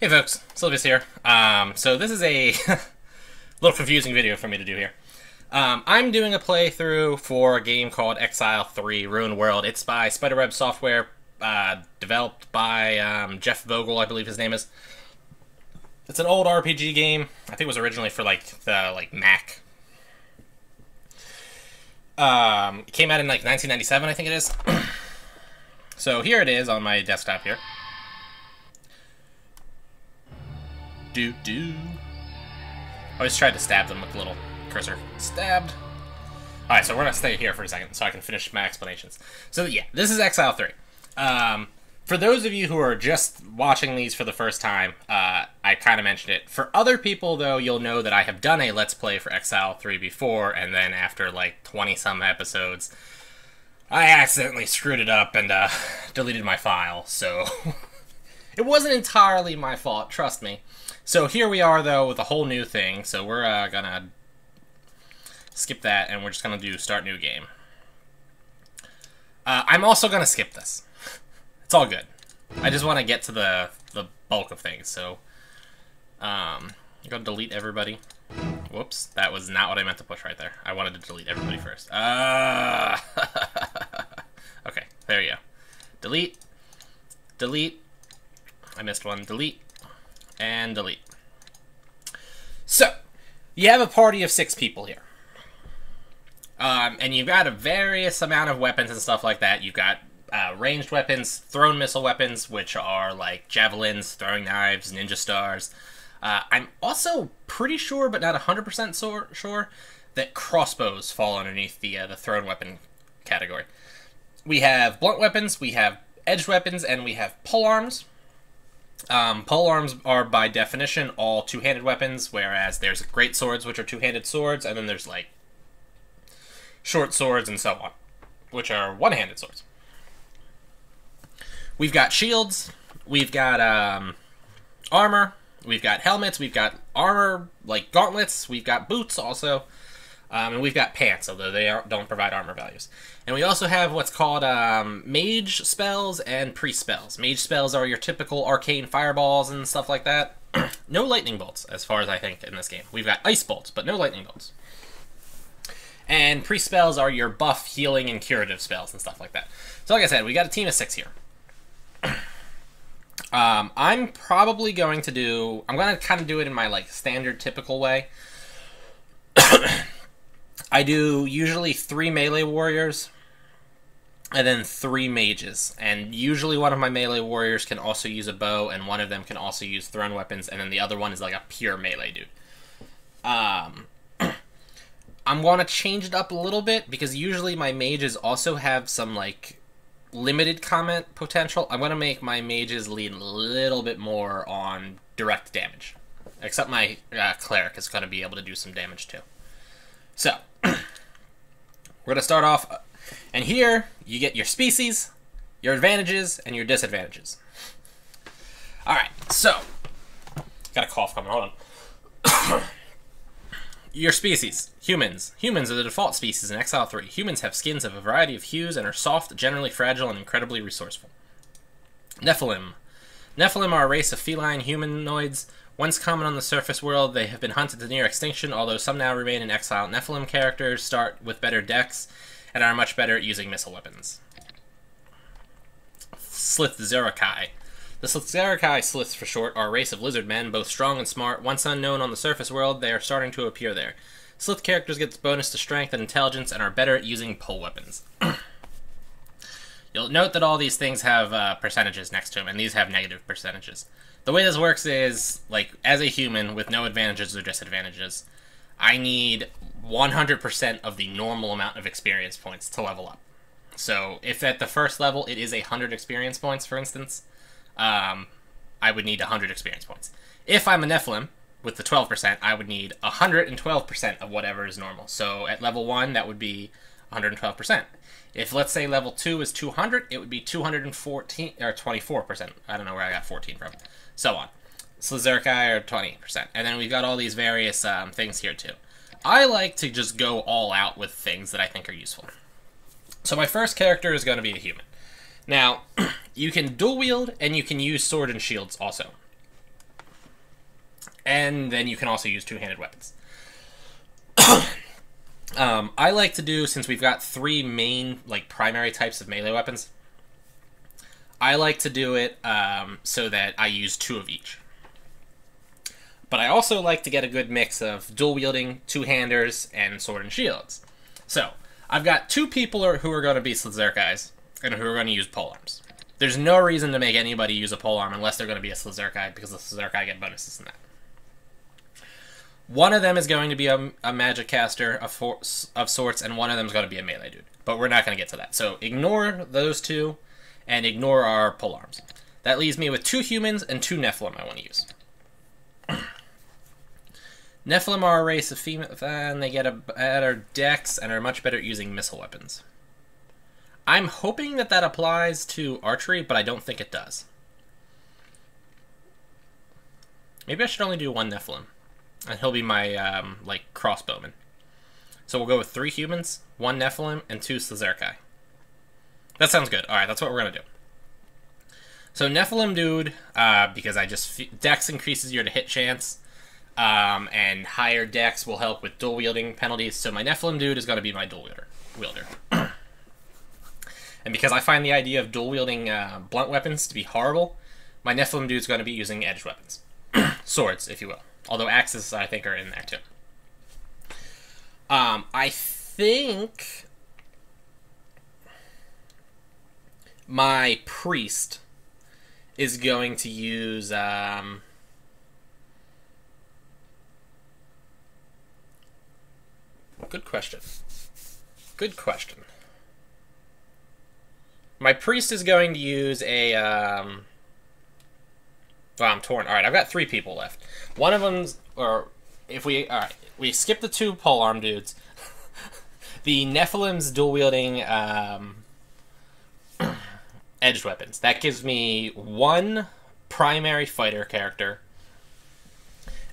Hey folks, Silvius here. So this is a little confusing video for me to do here. I'm doing a playthrough for a game called Exile III: Ruined World. It's by Spiderweb Software, developed by Jeff Vogel, I believe his name is. It's an old RPG game. I think it was originally for like Mac. It came out in like 1997, I think it is. So here it is on my desktop here. I always tried to stab them with the little cursor. Stabbed. Alright, so we're going to stay here for a second so I can finish my explanations. So yeah, this is Exile 3. For those of you who are just watching these for the first time, I kind of mentioned it. For other people, though, you'll know that I have done a Let's Play for Exile 3 before, and then after like 20-some episodes, I accidentally screwed it up and deleted my file, so it wasn't entirely my fault, trust me. So here we are, though, with a whole new thing, so we're gonna skip that, and we're just gonna do Start New Game. I'm also gonna skip this. It's all good. I just wanna get to the bulk of things, so I'm gonna delete everybody. Whoops, that was not what I meant to push right there. I wanted to delete everybody first. Okay, there you go. Delete. Delete. I missed one. Delete. And delete. So, you have a party of 6 people here. And you've got a various amount of weapons and stuff like that. You've got ranged weapons, thrown missile weapons, which are like javelins, throwing knives, ninja stars. I'm also pretty sure, but not 100% sure, that crossbows fall underneath the thrown weapon category. We have blunt weapons, we have edged weapons, and we have polearms. Polearms are by definition all two-handed weapons, whereas there's great swords, which are two-handed swords, and then there's like short swords and so on, which are one-handed swords. We've got shields, we've got armor, we've got helmets, we've got armor like gauntlets, we've got boots also, and we've got pants, although they don't provide armor values. And we also have what's called mage spells and priest spells. Mage spells are your typical arcane fireballs and stuff like that. No lightning bolts, as far as I think, in this game. We've got ice bolts, but no lightning bolts. And priest spells are your buff, healing, and curative spells and stuff like that. So like I said, we got a team of 6 here. I'm probably going to do... I'm going to kind of do it in my like standard, typical way. I do usually 3 melee warriors, and then 3 mages, and usually one of my melee warriors can also use a bow, and one of them can also use thrown weapons, and then the other one is like a pure melee dude. I'm going to change it up a little bit, because usually my mages also have some like limited combat potential. I'm going to make my mages lean a little bit more on direct damage, except my cleric is going to be able to do some damage too. So, we're going to start off, and here you get your species, your advantages, and your disadvantages. Alright, so, got a cough coming, hold on. Your species, humans. Humans are the default species in Exile 3. Humans have skins of a variety of hues and are soft, generally fragile, and incredibly resourceful. Nephilim. Nephilim are a race of feline humanoids. Once common on the surface world, they have been hunted to near extinction, although some now remain in exile. Nephilim characters start with better decks and are much better at using missile weapons. Slithzerakai. The Slithzerakai, Sliths for short, are a race of lizard men, both strong and smart. Once unknown on the surface world, they are starting to appear there. Slith characters get bonus to strength and intelligence and are better at using pole weapons. You'll note that all these things have percentages next to them, and these have negative percentages. The way this works is, like, as a human with no advantages or disadvantages, I need 100% of the normal amount of experience points to level up. So if at the first level it is 100 experience points, for instance, I would need 100 experience points. If I'm a Nephilim with the 12%, I would need 112% of whatever is normal. So at level 1, that would be 112%. If, let's say, level 2 is 200, it would be 214, or 24%. I don't know where I got 14 from. So on. Slithzerakai are 20%. And then we've got all these various things here, too. I like to just go all out with things that I think are useful. So my first character is going to be a human. Now, you can dual wield, and you can use sword and shields also. and then you can also use two-handed weapons. I like to do, since we've got three main, like, primary types of melee weapons, I like to do it so that I use two of each. But I also like to get a good mix of dual-wielding, two-handers, and sword and shields. So, I've got two people who are going to be Slithzerakais, and who are going to use polearms. There's no reason to make anybody use a polearm unless they're going to be a Slithzerakai, because the Slithzerakai get bonuses in that. One of them is going to be a magic caster of sorts, and one of them is going to be a melee dude. But we're not going to get to that. So ignore those two, and ignore our polearms. That leaves me with two humans and two Nephilim I want to use. Nephilim are a race of female, and they get a better dex, and are much better at using missile weapons. I'm hoping that that applies to archery, but I don't think it does. Maybe I should only do one Nephilim. And he'll be my, like, crossbowman. So we'll go with three humans, one Nephilim, and two Slithzerakai. That sounds good. Alright, that's what we're going to do. So Nephilim dude, because I just... Dex increases your hit chance, and higher dex will help with dual-wielding penalties, so my Nephilim dude is going to be my dual-wielder. And because I find the idea of dual-wielding blunt weapons to be horrible, my Nephilim dude's going to be using edged weapons. Swords, if you will. Although axes, I think, are in there, too. I think my priest is going to use... Good question. Good question. My priest is going to use a... Well, I'm torn. Alright, I've got three people left. One of them's... Or, if we... Alright, we skip the two polearm dudes. The Nephilim's dual-wielding edged weapons. That gives me one primary fighter character.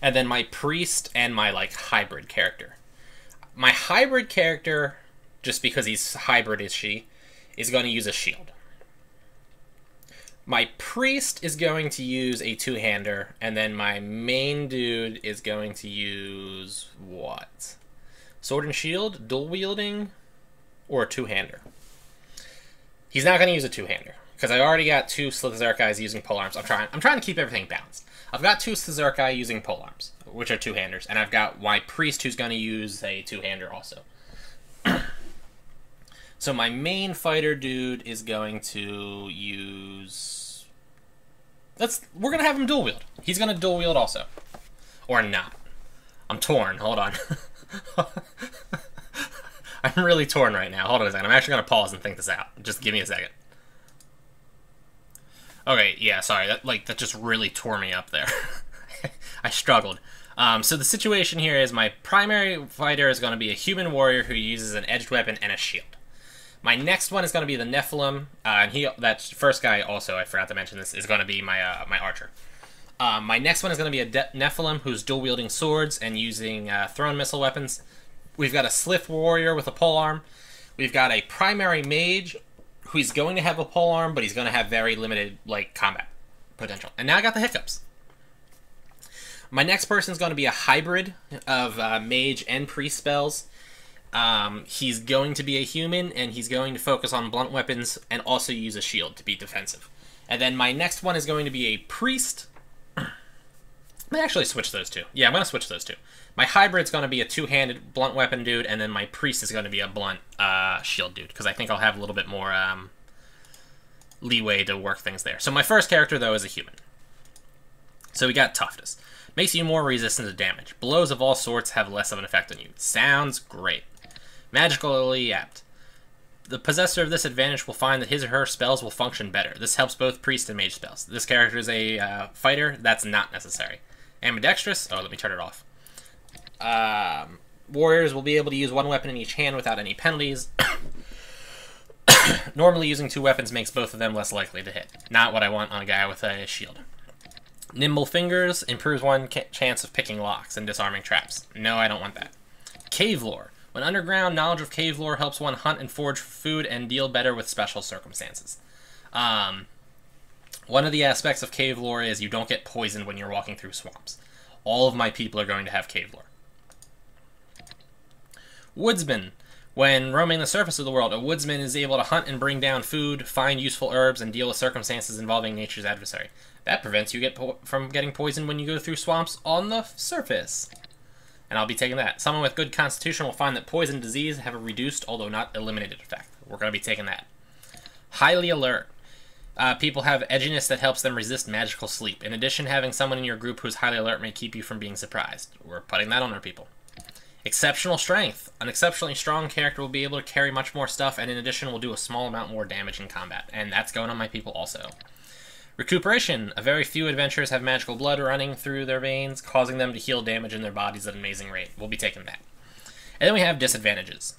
And then my priest and my, like, hybrid character. My hybrid character, just because he's hybrid is she, is going to use a shield. My priest is going to use a two-hander, and then my main dude is going to use what? Sword and shield, dual wielding, or a two-hander? He's not going to use a two-hander because I've already got two Slithzerakais using polearms. I'm trying to keep everything balanced. I've got two Slithzerakai using polearms, which are two-handers, and I've got my priest who's going to use a two-hander also. So my main fighter dude is going to use... We're going to have him dual wield. He's going to dual wield also. Or not. I'm torn. Hold on. I'm really torn right now. Hold on a second. I'm actually going to pause and think this out. Just give me a second. Okay, yeah, sorry. That just really tore me up there. I struggled. So the situation here is my primary fighter is going to be a human warrior who uses an edged weapon and a shield. My next one is going to be the Nephilim, and that first guy also, I forgot to mention this, is going to be my my archer. My next one is going to be a Nephilim who's dual-wielding swords and using thrown missile weapons. We've got a Slith warrior with a polearm. We've got a primary mage who's going to have a polearm, but he's going to have very limited like combat potential. And now I got the hiccups. My next person is going to be a hybrid of mage and priest spells. He's going to be a human, and he's going to focus on blunt weapons and also use a shield to be defensive. And then my next one is going to be a priest. I actually switch those two. Yeah, I'm going to switch those two. My hybrid's going to be a two-handed blunt weapon dude, and then my priest is going to be a blunt shield dude, because I think I'll have a little bit more leeway to work things there. So my first character, though, is a human. So we got toughness. Makes you more resistant to damage. Blows of all sorts have less of an effect on you. Sounds great. Magically apt. The possessor of this advantage will find that his or her spells will function better. This helps both priest and mage spells. This character is a fighter. That's not necessary. Ambidextrous. Oh, let me turn it off. Warriors will be able to use one weapon in each hand without any penalties. Normally using two weapons makes both of them less likely to hit. Not what I want on a guy with a shield. Nimble fingers improves one chance of picking locks and disarming traps. No, I don't want that. Cave lore. When underground, knowledge of cave lore helps one hunt and forage for food and deal better with special circumstances. One of the aspects of cave lore is you don't get poisoned when you're walking through swamps. all of my people are going to have cave lore. Woodsman. When roaming the surface of the world, a woodsman is able to hunt and bring down food, find useful herbs, and deal with circumstances involving nature's adversary. That prevents you from getting poisoned when you go through swamps on the surface. And I'll be taking that. Someone with good constitution will find that poison and disease have a reduced, although not eliminated, effect. We're going to be taking that. Highly alert. People have edginess that helps them resist magical sleep. In addition, having someone in your group who's highly alert may keep you from being surprised. We're putting that on our people. Exceptional strength. An exceptionally strong character will be able to carry much more stuff, and in addition will do a small amount more damage in combat. And that's going on my people also. Recuperation. A very few adventurers have magical blood running through their veins, causing them to heal damage in their bodies at an amazing rate. We'll be taking that. And then we have disadvantages.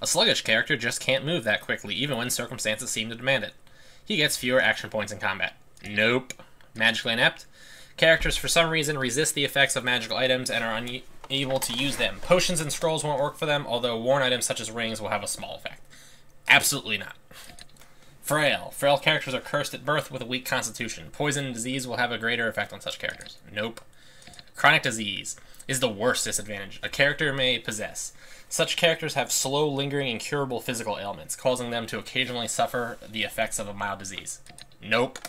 A sluggish character just can't move that quickly, even when circumstances seem to demand it. He gets fewer action points in combat. Nope. Magically inept. Characters, for some reason, resist the effects of magical items and are unable to use them. Potions and scrolls won't work for them, although worn items such as rings will have a small effect. Absolutely not. Frail. Frail characters are cursed at birth with a weak constitution. Poison and disease will have a greater effect on such characters. Nope. Chronic disease is the worst disadvantage a character may possess. Such characters have slow, lingering, incurable physical ailments, causing them to occasionally suffer the effects of a mild disease. Nope.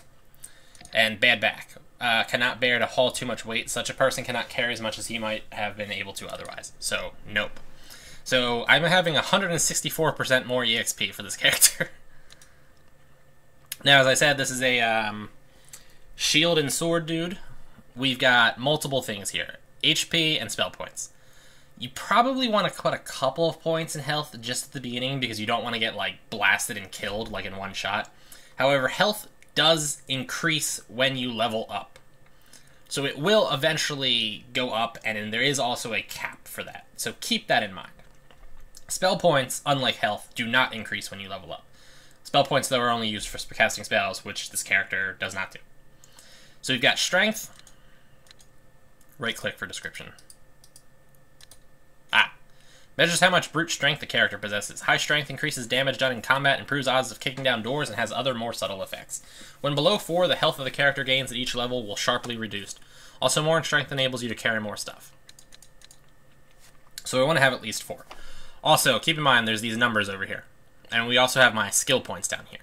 And bad back. Cannot bear to haul too much weight. Such a person cannot carry as much as he might have been able to otherwise. So, nope. So, I'm having 164% more EXP for this character. Now, as I said, this is a shield and sword dude. We've got multiple things here. HP and spell points. You probably want to put a couple of points in health just at the beginning because you don't want to get, like, blasted and killed, like, in one shot. However, health does increase when you level up. So it will eventually go up, and then there is also a cap for that. So keep that in mind. Spell points, unlike health, do not increase when you level up. Spell points, though, are only used for casting spells, which this character does not do. So we've got strength. Right-click for description. Ah. Measures how much brute strength the character possesses. High strength increases damage done in combat, improves odds of kicking down doors, and has other more subtle effects. When below 4, the health of the character gains at each level will sharply reduced. Also, more in strength enables you to carry more stuff. So we want to have at least 4. Also, keep in mind there's these numbers over here. And we also have my skill points down here.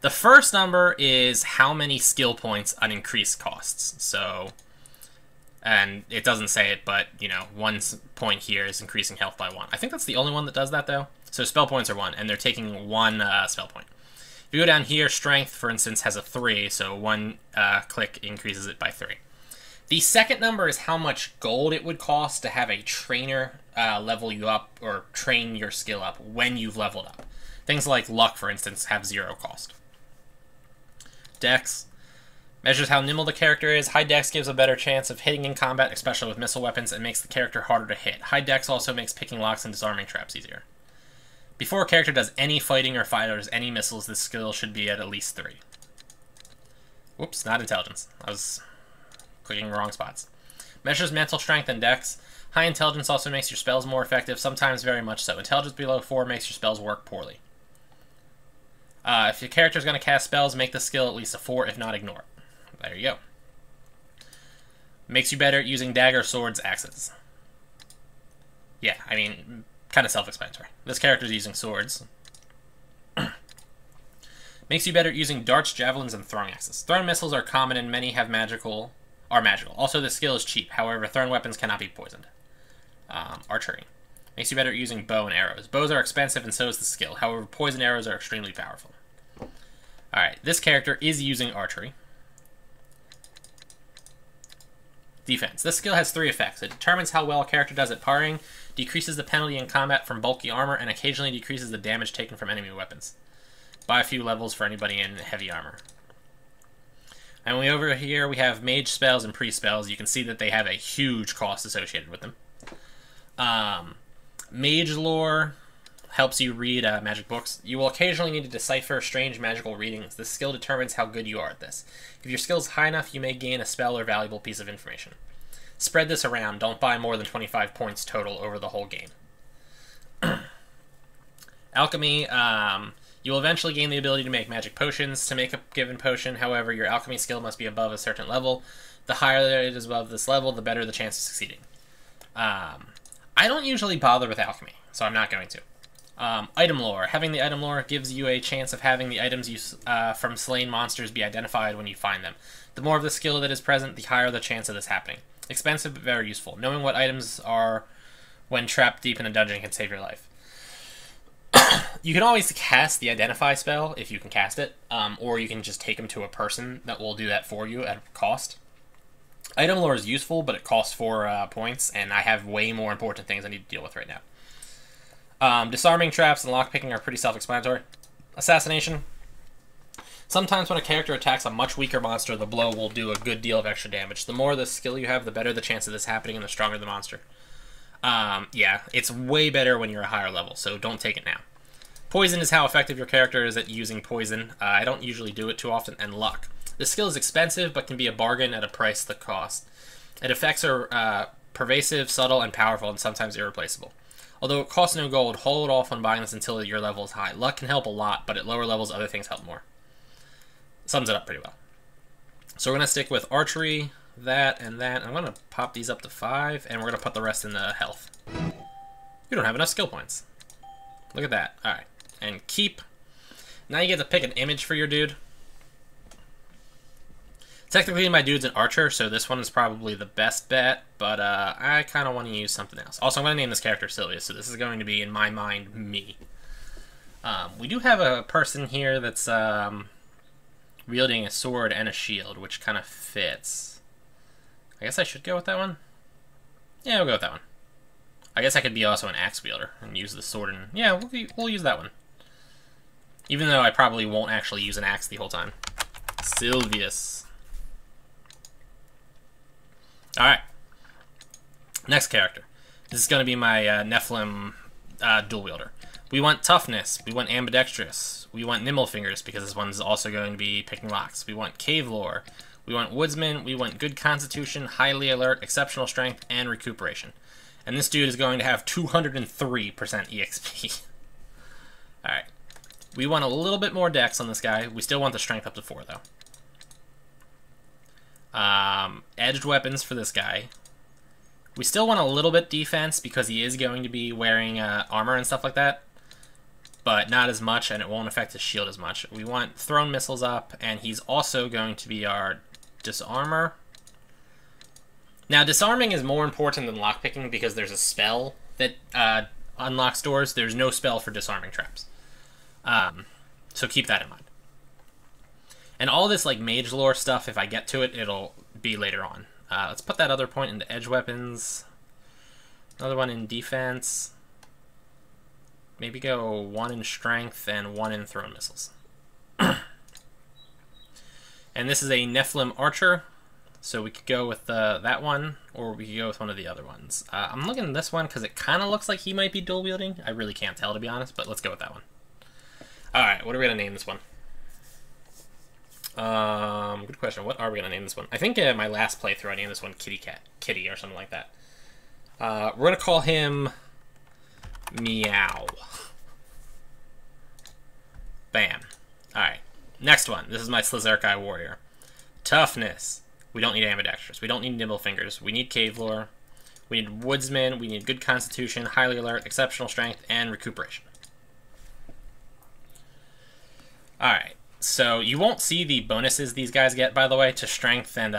The first number is how many skill points an increase costs. So... and it doesn't say it, but, you know, 1 point here is increasing health by 1. I think that's the only one that does that, though. So spell points are 1, and they're taking 1 spell point. If you go down here, strength, for instance, has a 3, so 1 click increases it by 3. The second number is how much gold it would cost to have a trainer level you up or train your skill up when you've leveled up. Things like luck, for instance, have 0 cost. Dex. Measures how nimble the character is. High dex gives a better chance of hitting in combat, especially with missile weapons, and makes the character harder to hit. High dex also makes picking locks and disarming traps easier. Before a character does any fighting or fires any missiles, this skill should be at least 3. Whoops, not intelligence. I was clicking wrong spots. Measures mental strength and dex. High intelligence also makes your spells more effective, sometimes very much so. Intelligence below 4 makes your spells work poorly. If your character is going to cast spells, make the skill at least a 4, if not ignore it. There you go. Makes you better at using dagger, swords, axes. Yeah, I mean, kind of self-explanatory. This character's using swords. Makes you better at using darts, javelins, and throwing axes. Thrown missiles are common and many have magical. Also, this skill is cheap. However, thrown weapons cannot be poisoned. Archery. Makes you better at using bow and arrows. Bows are expensive and so is the skill. However, poison arrows are extremely powerful. Alright, this character is using archery. Defense. This skill has 3 effects. It determines how well a character does at parrying, decreases the penalty in combat from bulky armor, and occasionally decreases the damage taken from enemy weapons. Buy a few levels for anybody in heavy armor. And over here we have mage spells and pre-spells. You can see that they have a huge cost associated with them. Mage lore helps you read magic books. You will occasionally need to decipher strange magical readings. This skill determines how good you are at this. If your skill is high enough, you may gain a spell or valuable piece of information. Spread this around. Don't buy more than 25 points total over the whole game. Alchemy You will eventually gain the ability to make magic potions. To make a given potion, however, your alchemy skill must be above a certain level. The higher it is above this level, the better the chance of succeeding. I don't usually bother with alchemy, so I'm not going to. Item lore. Having the item lore gives you a chance of having the items you, from slain monsters be identified when you find them. The more of the skill that is present, the higher the chance of this happening. Expensive, but very useful. Knowing what items are when trapped deep in a dungeon can save your life. You can always cast the identify spell, if you can cast it, or you can just take them to a person that will do that for you at a cost. Item lore is useful, but it costs 4 points, and I have way more important things I need to deal with right now. Disarming traps and lockpicking are pretty self-explanatory. Assassination. Sometimes when a character attacks a much weaker monster, the blow will do a good deal of extra damage. The more the skill you have, the better the chance of this happening, and the stronger the monster. Yeah, it's way better when you're a higher level, so don't take it now. Poison is how effective your character is at using poison. I don't usually do it too often. And luck. This skill is expensive, but can be a bargain at a price the cost. Its effects are pervasive, subtle, and powerful, and sometimes irreplaceable. Although it costs no gold, hold off on buying this until your level is high. Luck can help a lot, but at lower levels, other things help more. Sums it up pretty well. So we're going to stick with archery, that, and that. I'm going to pop these up to 5, and we're going to put the rest in the health. You don't have enough skill points. Look at that. All right. And keep. Now you get to pick an image for your dude. Technically, my dude's an archer, so this one is probably the best bet, but I kind of want to use something else. Also, I'm going to name this character Silvius, so this is going to be, in my mind, me. We do have a person here that's wielding a sword and a shield, which kind of fits. I guess I should go with that one? Yeah, we'll go with that one. I guess I could be also an axe wielder and use the sword and... Yeah, we'll use that one. Even though I probably won't actually use an axe the whole time. Silvius. Alright, next character. This is going to be my Nephilim dual wielder. We want toughness, we want ambidextrous, we want nimble fingers because this one's also going to be picking locks. We want cave lore, we want woodsman, we want good constitution, highly alert, exceptional strength, and recuperation. And this dude is going to have 203% EXP. Alright, we want a little bit more dex on this guy. We still want the strength up to 4 though. Edged weapons for this guy. We still want a little bit defense because he is going to be wearing armor and stuff like that, but not as much, and it won't affect his shield as much. We want thrown missiles up, and he's also going to be our disarmer. Now, disarming is more important than lockpicking because there's a spell that unlocks doors. There's no spell for disarming traps, so keep that in mind. And all this, like, mage lore stuff, if I get to it, it'll be later on. Let's put that other point into edge weapons. Another one in defense. Maybe go 1 in strength and 1 in thrown missiles. And this is a Nephilim archer, so we could go with that one, or we could go with one of the other ones. I'm looking at this one because it kind of looks like he might be dual wielding. I really can't tell, to be honest, but let's go with that one. All right, what are we going to name this one? Good question. What are we going to name this one? I think my last playthrough I named this one Kitty or something like that. We're going to call him Meow. Bam. Alright. Next one. This is my Slithzerakai warrior. Toughness. We don't need ambidextrous. We don't need nimble fingers. We need cave lore. We need woodsman. We need good constitution, highly alert, exceptional strength, and recuperation. Alright. So you won't see the bonuses these guys get, by the way, to strength and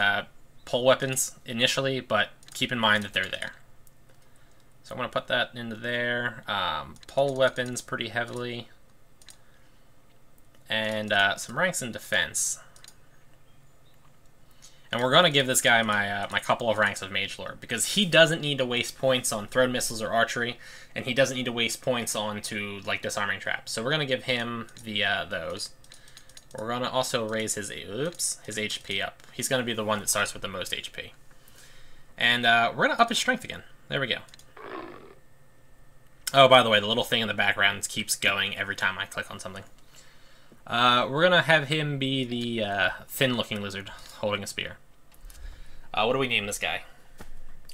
pull weapons initially, but keep in mind that they're there. So I'm going to put that into there. Pull weapons pretty heavily. And some ranks in defense. And we're going to give this guy my, my couple of ranks of mage lore, because he doesn't need to waste points on thrown missiles or archery, and he doesn't need to waste points on to, like, disarming traps. So we're going to give him the those. We're going to also raise his his HP up. He's going to be the one that starts with the most HP. And we're going to up his strength again. There we go. Oh, by the way, the little thing in the background keeps going every time I click on something. We're going to have him be the thin-looking lizard holding a spear. What do we name this guy?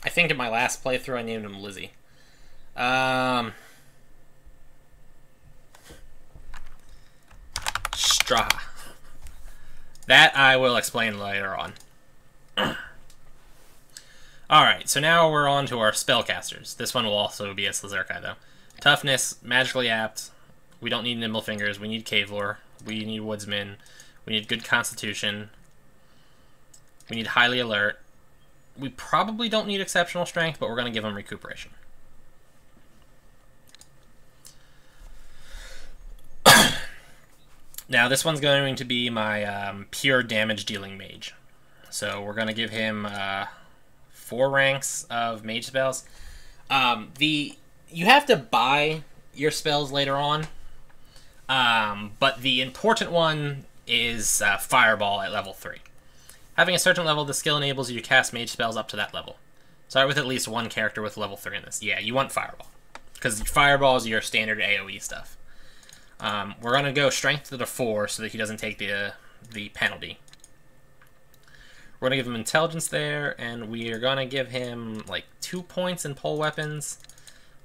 I think in my last playthrough I named him Lizzie. Straha. That I will explain later on. Alright, so now we're on to our spellcasters. This one will also be a Slithzerakai, though. Toughness, magically apt. We don't need nimble fingers. We need cave lore. We need woodsman. We need good constitution. We need highly alert. We probably don't need exceptional strength, but we're going to give them recuperation. Now, this one's going to be my pure damage dealing mage. So we're going to give him 4 ranks of mage spells. You have to buy your spells later on, but the important one is Fireball at level 3. Having a certain level, the skill enables you to cast mage spells up to that level. Start with at least one character with level 3 in this. Yeah, you want Fireball, because Fireball is your standard AoE stuff. We're going to go strength to the 4 so that he doesn't take the penalty. We're going to give him intelligence there, and we are going to give him like 2 points in pole weapons.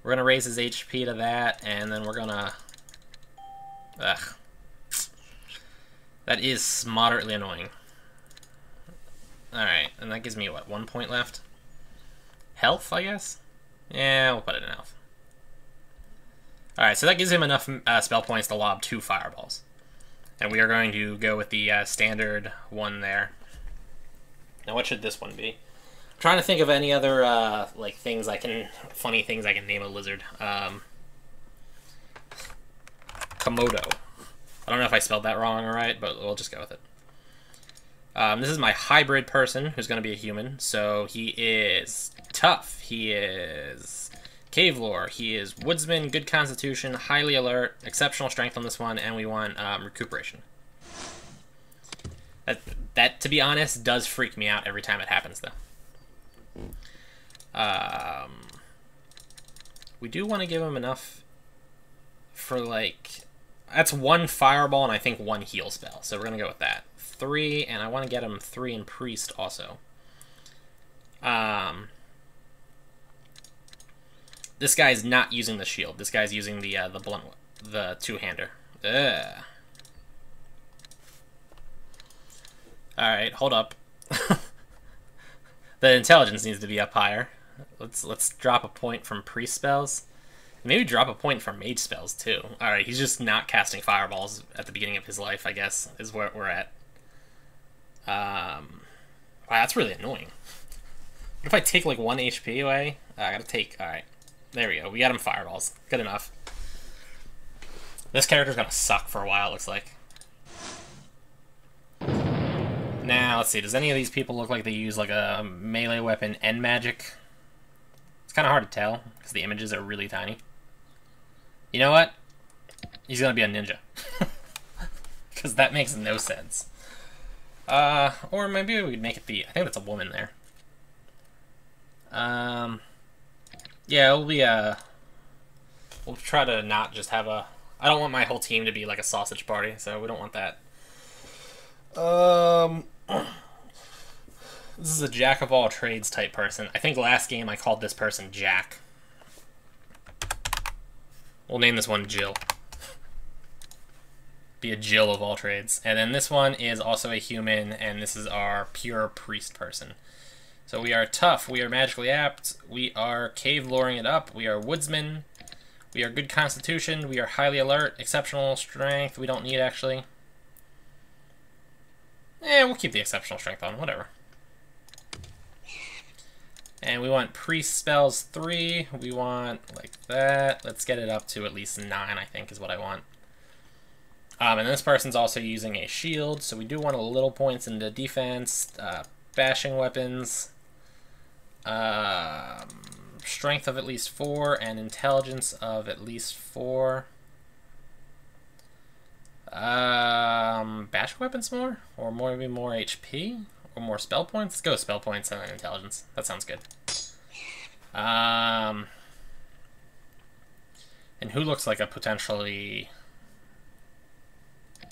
We're going to raise his HP to that, and then we're going to... Ugh. That is moderately annoying. Alright, and that gives me, what, 1 point left? Health, I guess? Yeah, we'll put it in health. Alright, so that gives him enough spell points to lob 2 fireballs. And we are going to go with the standard one there. Now, what should this one be? I'm trying to think of any other, like, things I can... Funny things I can name a lizard. Komodo. I don't know if I spelled that wrong or right, but we'll just go with it. This is my hybrid person, who's going to be a human. So he is tough. He is... Cave lore. He is woodsman, good constitution, highly alert, exceptional strength on this one, and we want recuperation. That, to be honest, does freak me out every time it happens, though. We do want to give him enough for, like... That's 1 fireball and I think 1 heal spell, so we're going to go with that. 3, and I want to get him 3 in priest also. This guy's not using the shield. This guy's using the blunt, the two-hander. Ugh. All right, hold up. The intelligence needs to be up higher. Let's drop a point from priest spells. Maybe drop a point from mage spells too. All right, he's just not casting fireballs at the beginning of his life, I guess, is where we're at. Wow, that's really annoying. What if I take like 1 HP away? I gotta take. All right. There we go. We got him fireballs. Good enough. This character's gonna suck for a while, it looks like. Now, let's see. Does any of these people look like they use like a melee weapon and magic? It's kind of hard to tell because the images are really tiny. You know what? He's gonna be a ninja. Because that makes no sense. Or maybe we could make it the... I think that's a woman there. Yeah, it'll be a... We'll try to not just have a... I don't want my whole team to be like a sausage party, so we don't want that. This is a jack-of-all-trades type person. I think last game I called this person Jack. We'll name this one Jill. Be a Jill of all trades. And then this one is also a human, and this is our pure priest person. So we are tough, we are magically apt, we are cave loring it up, we are woodsman, we are good constitution, we are highly alert, exceptional strength, we don't need actually. We'll keep the exceptional strength on, whatever. And we want priest spells 3, we want like that, let's get it up to at least 9 I think is what I want. And this person's also using a shield, so we do want a little points into defense, bashing weapons. Strength of at least 4 and intelligence of at least 4. Bash weapons more? Or maybe more HP? Or more spell points? Let's go spell points and then intelligence. That sounds good. And who looks like a potentially...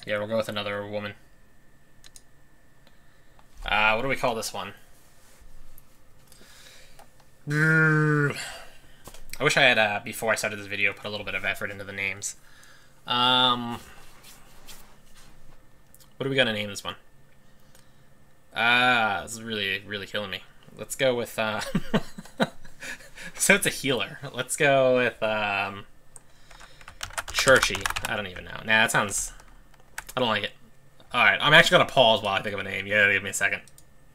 Yeah, we'll go with another woman. What do we call this one? I wish I had, before I started this video, put a little bit of effort into the names. What are we gonna name this one? Ah, this is really killing me. Let's go with, so it's a healer. Let's go with, Churchy. I don't even know. Nah, that sounds... I don't like it. Alright, I'm actually gonna pause while I think of a name. You gotta give me a second.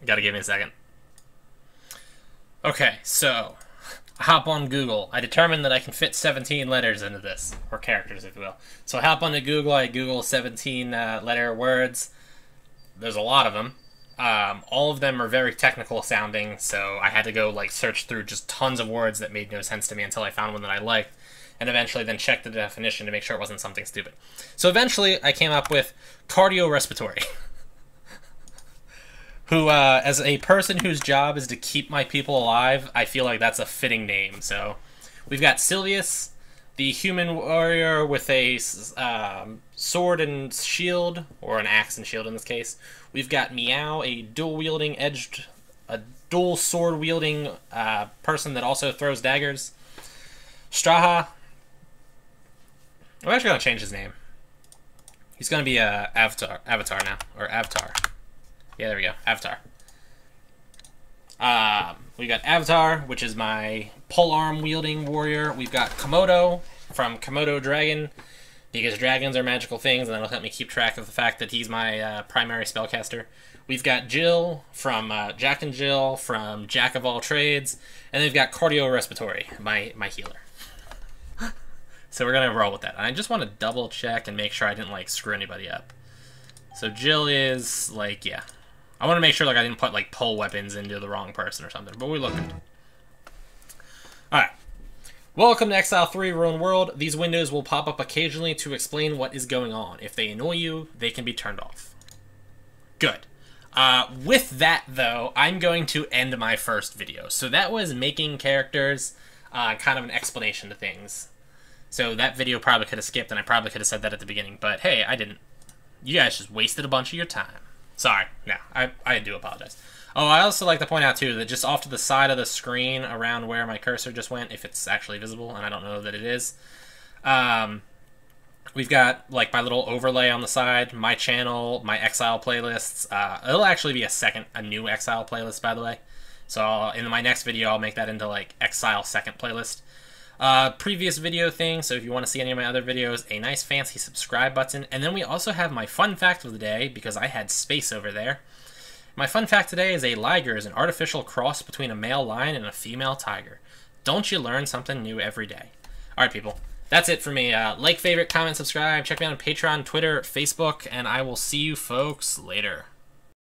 You gotta give me a second. Okay, so... I hop on Google. I determine that I can fit 17 letters into this. Or characters, if you will. So I hop onto Google. I Google 17 letter words. There's a lot of them. All of them are very technical sounding, so I had to go like search through just tons of words that made no sense to me until I found one that I liked, and eventually then checked the definition to make sure it wasn't something stupid. So eventually I came up with Cardiorespiratory, who, as a person whose job is to keep my people alive, I feel like that's a fitting name. So we've got Silvius, the human warrior with a sword and shield, or an axe and shield in this case. We've got Meow, a dual sword wielding person that also throws daggers. Straha. I'm actually gonna change his name. He's gonna be Avatar now, or Avatar. Yeah, there we go, Avatar. We got Avatar, which is my pole arm wielding warrior. We've got Komodo from Komodo Dragon, because dragons are magical things, and that'll help me keep track of the fact that he's my primary spellcaster. We've got Jill from Jack and Jill from Jack of All Trades, and they've got Cardiorespiratory, my healer. So we're gonna roll with that. And I just want to double check and make sure I didn't like screw anybody up. So Jill is like, yeah, I want to make sure like I didn't put like pole weapons into the wrong person or something. But we look good. All right. Welcome to Exile III: Ruined World. These windows will pop up occasionally to explain what is going on. If they annoy you, they can be turned off. Good. With that, though, I'm going to end my first video. So that was making characters, kind of an explanation to things. So that video probably could have skipped, and I probably could have said that at the beginning. But hey, I didn't. You guys just wasted a bunch of your time. Sorry. No, I do apologize. Oh, I also like to point out, too, that just off to the side of the screen around where my cursor just went, if it's actually visible, and I don't know that it is, we've got, like, my little overlay on the side, my channel, my Exile playlists. It'll actually be a new Exile playlist, by the way. So in my next video, I'll make that into, like, Exile second playlist. Previous video thing, so if you want to see any of my other videos, a nice fancy subscribe button. And then we also have my fun fact of the day, because I had space over there. My fun fact today is a liger is an artificial cross between a male lion and a female tiger. Don't you learn something new every day? All right, people. That's it for me. Like, favorite, comment, subscribe. Check me out on Patreon, Twitter, Facebook, and I will see you folks later.